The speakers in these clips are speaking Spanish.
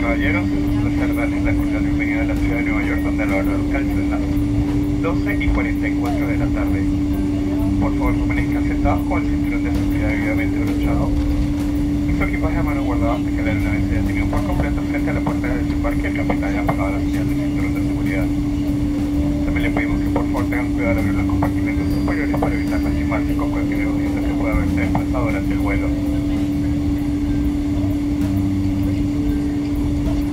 caballeros, un placer darles la cordial bienvenida a la ciudad de Nueva York, donde la hora local son las 12:44 de la tarde. Por favor, permanezcan sentados con el cinturón de seguridad debidamente brochado y su equipaje a mano guardado hasta que la aeronave se detenga por completo frente a la puerta de desembarque. El capitán ha apagado la señal del cinturón de seguridad. También le pedimos que por favor tengan cuidado al abrir los compartimentos superiores para evitar lastimarse con cualquier objeto que pueda haberse desplazado durante el vuelo.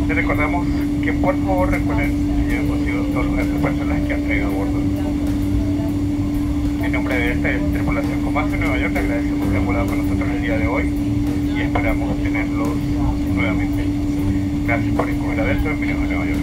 Les recordamos que por favor recuerden si es posible todos los personas que han traído a bordo. En nombre de Delta y de tripulación Comando en Nueva York, le agradecemos que han volado con nosotros el día de hoy y esperamos tenerlos nuevamente. Gracias por encubrir a Delta, bienvenidos a Nueva York.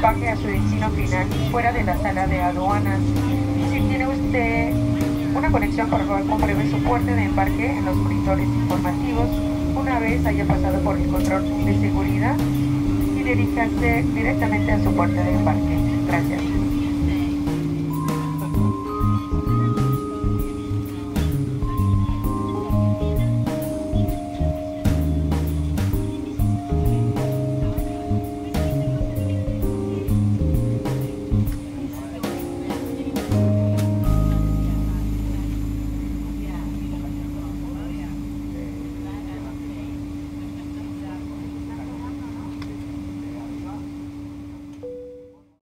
Baje a su destino final fuera de la sala de aduanas. Si tiene usted una conexión, por favor compruebe su puerta de embarque en los monitores informativos una vez haya pasado por el control de seguridad y diríjase directamente a su puerta de embarque. Gracias.